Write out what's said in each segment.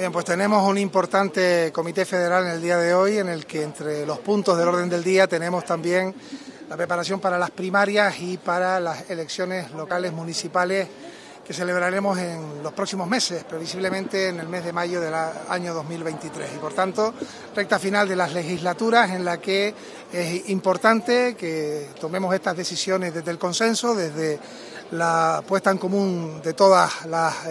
Bien, pues tenemos un importante comité federal en el día de hoy en el que entre los puntos del orden del día tenemos también la preparación para las primarias y para las elecciones locales municipales que celebraremos en los próximos meses, previsiblemente en el mes de mayo del año 2023. Y por tanto, recta final de las legislaturas en la que es importante que tomemos estas decisiones desde el consenso, desde la puesta en común de todas las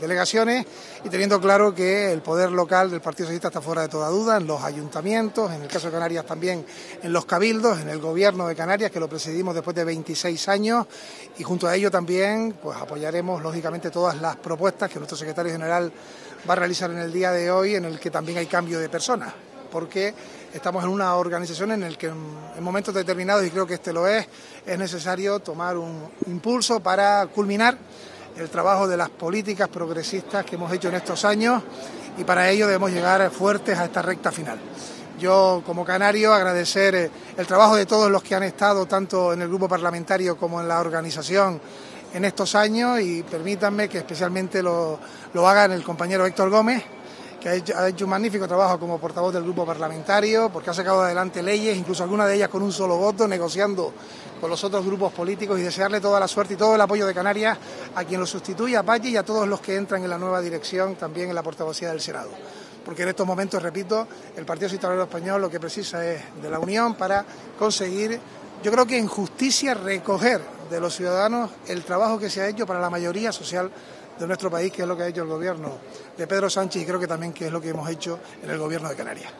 delegaciones y teniendo claro que el poder local del Partido Socialista está fuera de toda duda, en los ayuntamientos, en el caso de Canarias también en los cabildos, en el gobierno de Canarias que lo presidimos después de 26 años y junto a ello también pues apoyaremos lógicamente todas las propuestas que nuestro secretario general va a realizar en el día de hoy en el que también hay cambio de personas. Porque estamos en una organización en la que en momentos determinados, y creo que este lo es necesario tomar un impulso para culminar el trabajo de las políticas progresistas que hemos hecho en estos años y para ello debemos llegar fuertes a esta recta final. Yo, como canario, agradecer el trabajo de todos los que han estado tanto en el grupo parlamentario como en la organización en estos años y permítanme que especialmente lo hagan el compañero Héctor Gómez, que ha hecho un magnífico trabajo como portavoz del grupo parlamentario, porque ha sacado adelante leyes, incluso algunas de ellas con un solo voto, negociando con los otros grupos políticos y desearle toda la suerte y todo el apoyo de Canarias a quien lo sustituye, a Pache y a todos los que entran en la nueva dirección, también en la portavocía del Senado. Porque en estos momentos, repito, el Partido Socialista Español lo que precisa es de la unión para conseguir, yo creo que en justicia, recoger de los ciudadanos el trabajo que se ha hecho para la mayoría social de nuestro país, que es lo que ha hecho el gobierno de Pedro Sánchez y creo que también que es lo que hemos hecho en el gobierno de Canarias.